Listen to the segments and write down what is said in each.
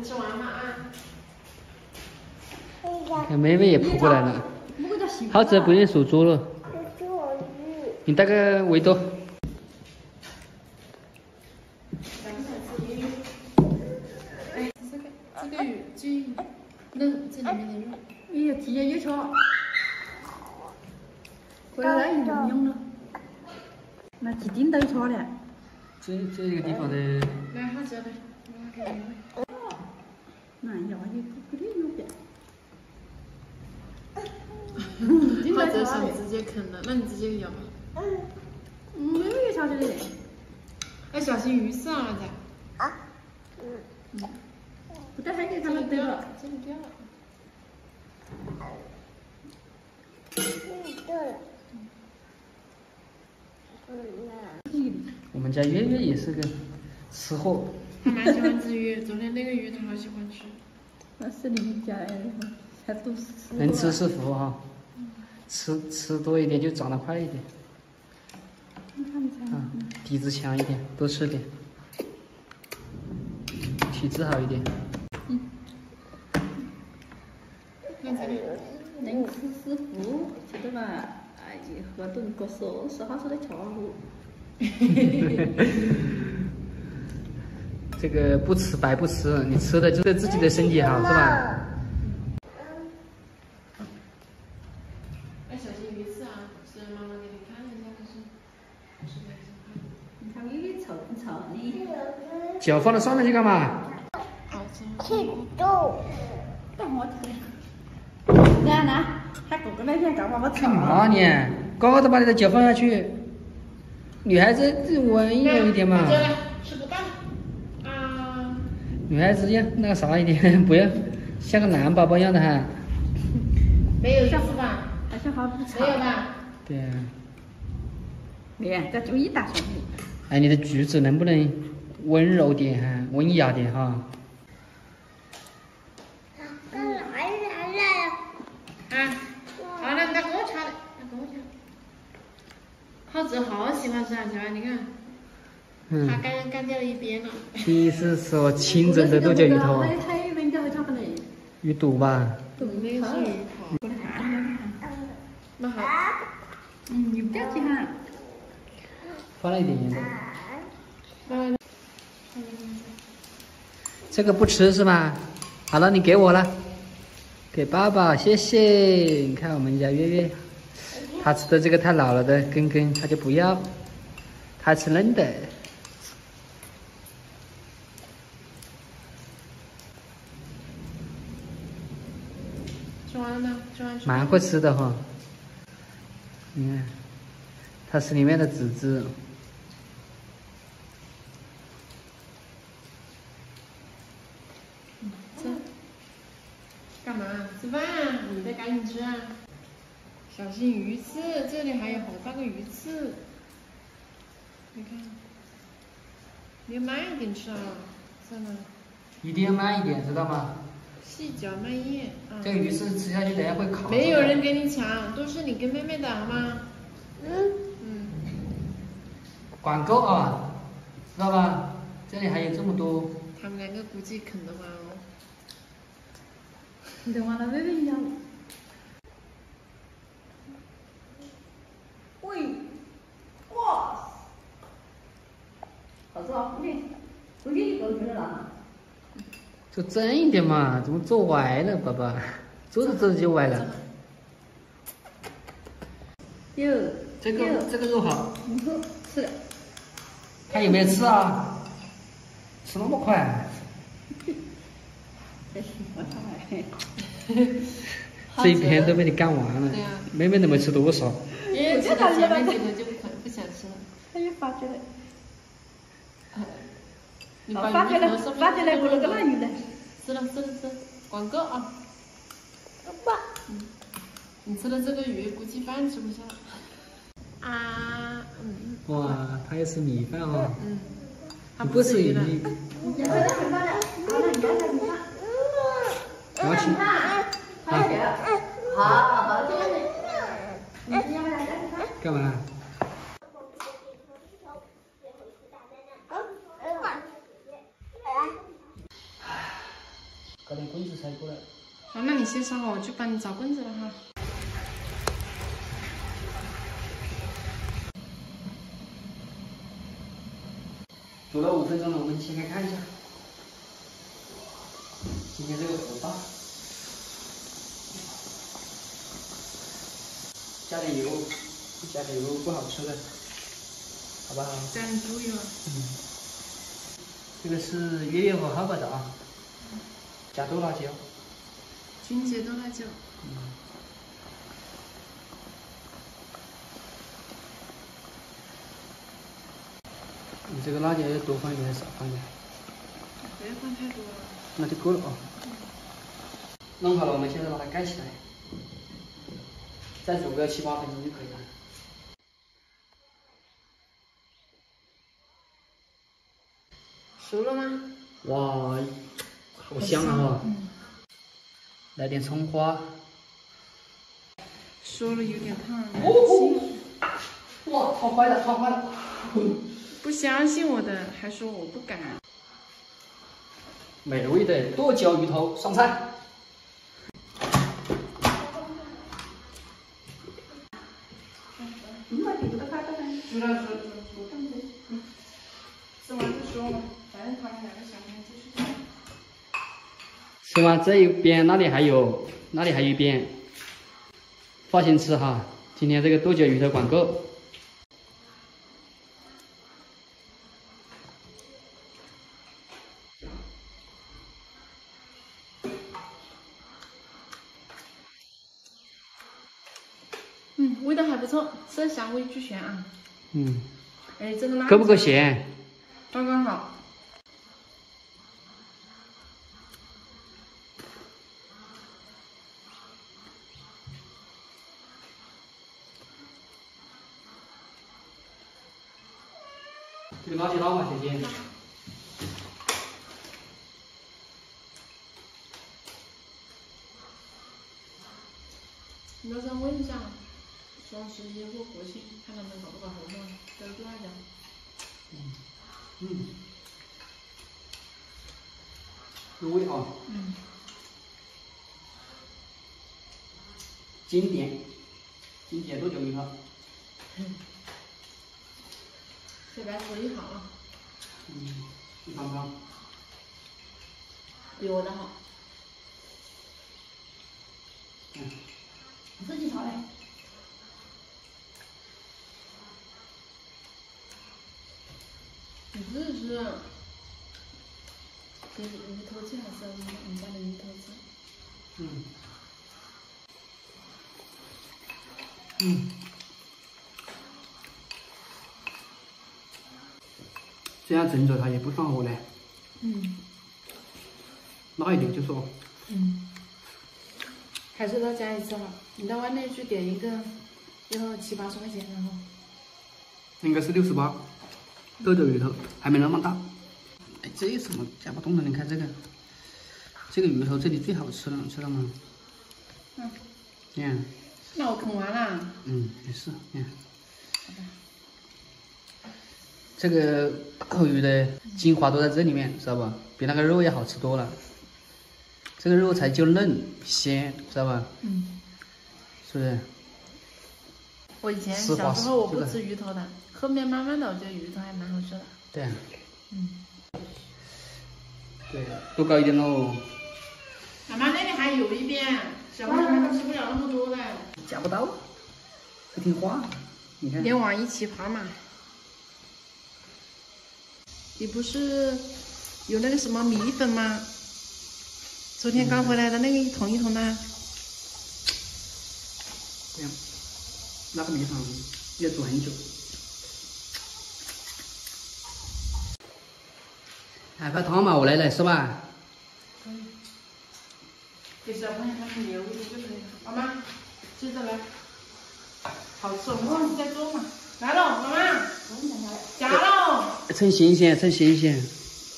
们吃完饭啊。看妹妹也扑过来了。好吃不愿手捉了。你带个围兜。 最嫩，这里面的肉，哎呀，体验越差，回来有什么用呢？那几斤都差了。这一个地方的。来，好吃呗，拿给你喂。那呀，你不对右边。好吃是你直接啃了，那你直接咬吧。嗯，没有啥这里。要小心鱼刺啊，咋？啊。嗯。 不带还给他们丢了，这里掉了。我们家月月也是个吃货。他蛮喜欢吃鱼，昨天那个鱼他好喜欢吃。那是你们家的，才都是。能吃是福哈，吃多一点就长得快一点。啊，底子强一点，多吃点，体质好一点。 能吃是福，晓得吧？哎，活动各说，说好说的巧乎。这个不吃白不吃，你吃的就对自己的身体好，是吧？哎，小心鱼刺啊！虽然妈妈给你看一下，但是还是没什么。你看微微丑不丑呢？脚放到上面去干嘛？好吃。去动。干我腿。 来来，还狗狗那边搞我干嘛呢？高高的把你的脚放下去，女孩子温柔一点嘛。吃不到啊。女孩子要那个啥一点，不要像个男宝宝一样的哈。没有像是吧？好像好不长。没有吧？对啊。脸再注意打小米。哎，你的举止能不能温柔点哈，温雅点哈？ 浩子好喜欢吃啊，小孩，你看，他刚掉了一边了。第一次吃我清蒸的豆角鱼头。鱼肚吧。肚没有是鱼头。那好。嗯，你不要紧啊。放了一点盐吧。这个不吃是吧？好了，你给我了，给爸爸，谢谢。你看我们家月月。 他吃的这个太老了的根根，他就不要，他吃嫩的。吃完了吗？吃完。蛮会吃的哈，你看，他吃里面的籽籽。吃。干嘛？吃饭啊！你得赶紧吃啊！ 小心鱼刺，这里还有好大个鱼刺，你看，你要慢一点吃啊，算了。一定要慢一点，知道吗？细嚼慢咽啊。这个鱼刺吃下去，等下会烤。没有人跟你抢，都是你跟妹妹的，好吗？嗯。管够啊，知道吧？这里还有这么多。他们两个估计啃得完哦。你等完了，妹妹一下。 喂，哇，好吃啊！昨天你搞出来了？就正一点嘛，怎么做歪了，爸爸？做着做着就歪了。哟，这个肉好。你说吃了？还有没有吃啊？吃那么快？这是我上来。这一篇都被你干完了，妹妹都没吃多少。 我就感觉那个就不想吃了，他又发觉了，发觉了，我那个烂鱼了，吃了，管够啊！不，你吃了这个鱼，估计饭吃不下。啊，嗯。哇，他要吃米饭哦。嗯。他不吃鱼了。你看他很棒的，好了，你看他，好。 干嘛？才过来。妈妈，你先稍后，我去帮你找棍子了哈。煮了5分钟了，我们切开看一下。今天这个火大。加点油，不加点油不好吃的，好不好？加点猪油。嗯。 这个是爷爷和哈巴的啊，加豆辣椒，君子豆辣椒。嗯。你这个辣椒要多放一点，少放一点。不要放太多了。那就够了啊。嗯、弄好了，我们现在把它盖起来，再煮个7、8分钟就可以了。 熟了吗？哇，好香啊！嗯、来点葱花。说了有点烫。哦哦、哇，烫坏了，烫坏了！不相信我的，还说我不敢。美味的剁椒鱼头上菜。吃完再说吧。 吃完这一边，那里还有一边，放心吃哈。今天这个剁椒鱼头管够。嗯，味道还不错，色香味俱全啊。嗯。哎，这个辣。够不够咸？刚刚好。 这个垃圾捞吧，姐姐。你到时候问一下，双十一或国庆，看他们搞不搞活动，都多一点。嗯。入味啊。嗯。经典，经典多久一套？嗯 小白厨艺好啊，嗯，你尝尝，比我的好，嗯，你自己炒嘞，你自己吃，其实鱼头鸡还是我们家的鱼头鸡，嗯，嗯。 这样整着它也不上火嘞，嗯，辣一点就说，嗯，还是到家里吃好，你到外面去点一个要70、80块钱，然后应该是68，豆角鱼头还没那么大，哎，这什么夹不动的？你看这个，这个鱼头这里最好吃了，你知道吗？嗯，这样，那我啃完了，嗯，也是，嗯。 这个大口鱼的精华都在这里面，知道吧？比那个肉要好吃多了。这个肉才就嫩鲜，知道吧？嗯。是不是？我以前小时候我不吃鱼头的，后面慢慢的我觉得鱼头还蛮好吃的。对啊。嗯。对，多搞一点喽。妈妈那里还有一边，小朋友他吃不了那么多的。夹不到，不听话，你看。连网一起爬嘛。 你不是有那个什么米粉吗？昨天刚回来的那个一桶的。对呀，那个米粉要煮很久。来块汤嘛，我来是吧？可以、嗯。给小朋友他们留一点就可以了，好吗？接着来。好吃，我们忘记再做嘛。来喽，妈妈。夹喽。 趁新鲜，趁新鲜。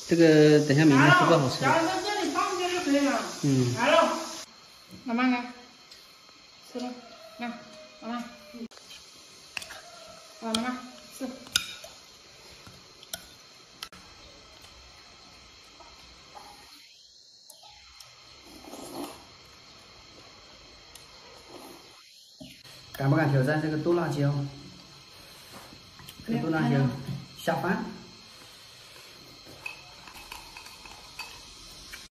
这个等下明天做不好吃。夹到这里放下就可以了。嗯。来喽，妈妈来，吃吧，来，妈妈，来，妈妈吃。敢不敢挑战这个豆辣椒？这个豆辣椒下饭。